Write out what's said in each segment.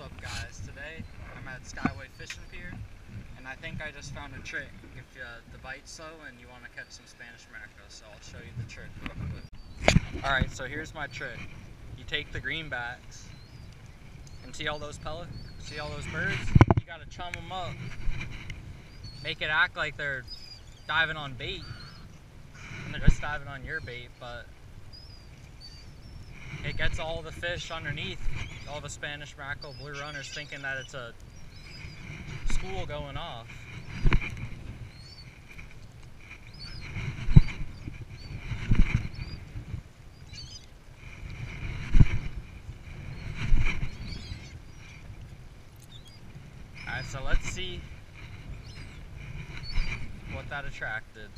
What's up, guys? Today I'm at Skyway Fishing Pier, and I think I just found a trick if the bite's slow and you want to catch some Spanish mackerel. So I'll show you the trick real quick. Alright, so here's my trick. You take the greenbacks, and see all those pellets? See all those birds? You gotta chum them up. Make it act like they're diving on bait, and they're just diving on your bait, but it gets all the fish underneath, all the Spanish mackerel, blue runners, thinking that it's a school going off. Alright, so let's see what that attracted.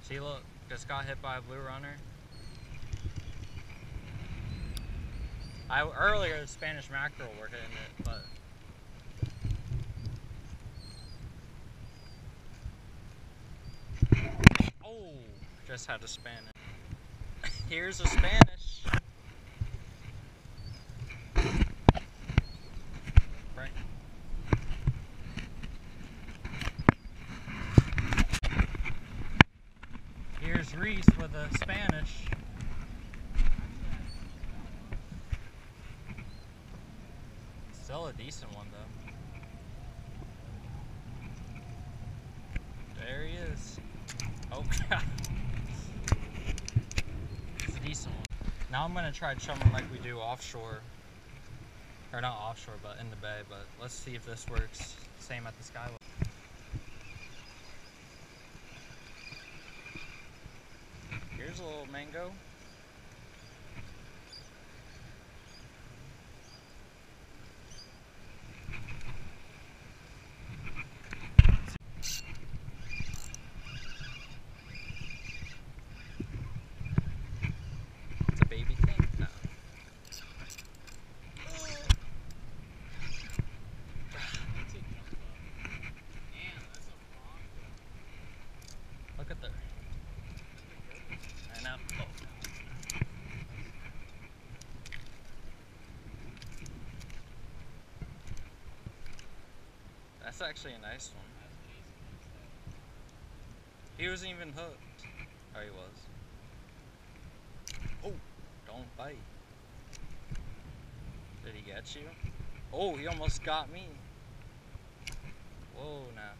See, look, just got hit by a blue runner. Earlier, the Spanish mackerel were hitting it, but oh, just had a Spanish. Here's a Spanish. Right. Here's Reese with a Spanish. Still a decent one, though. There he is. Oh, God. It's a decent one. Now I'm going to try chumming like we do offshore. Or not offshore, but in the bay. But let's see if this works. Same at the Skyway. Here's a little mango. It's a baby thing now. Look at that. Out. Oh. That's actually a nice one. He wasn't even hooked. Oh, he was. Oh, don't bite. Did he get you? Oh, he almost got me. Whoa, now.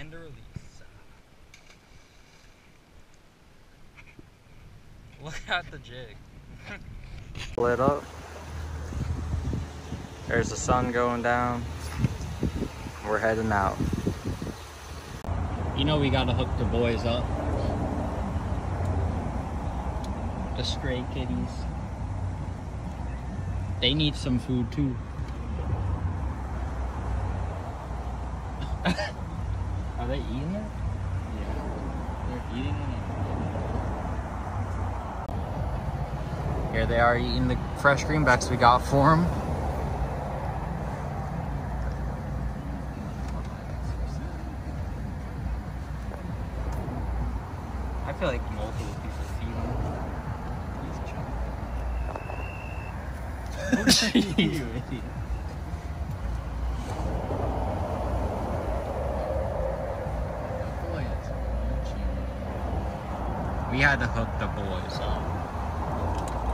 End of release. Look at the jig. Lit up. There's the sun going down. We're heading out. You know we gotta hook the boys up. The stray kitties. They need some food too. Are they eating it? Yeah. They're eating it. Here they are eating the fresh greenbacks we got for them. I feel like multiple people see them. He's chunky. We had to hook the boys up.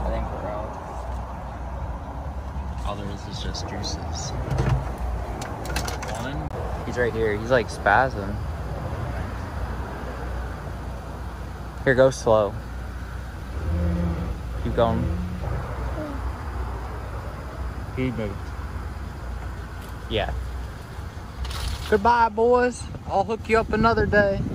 I think we're out. All there is just juices. One. He's right here. He's like spazzing. Here, go slow. Keep going. He moved. Yeah. Goodbye, boys. I'll hook you up another day.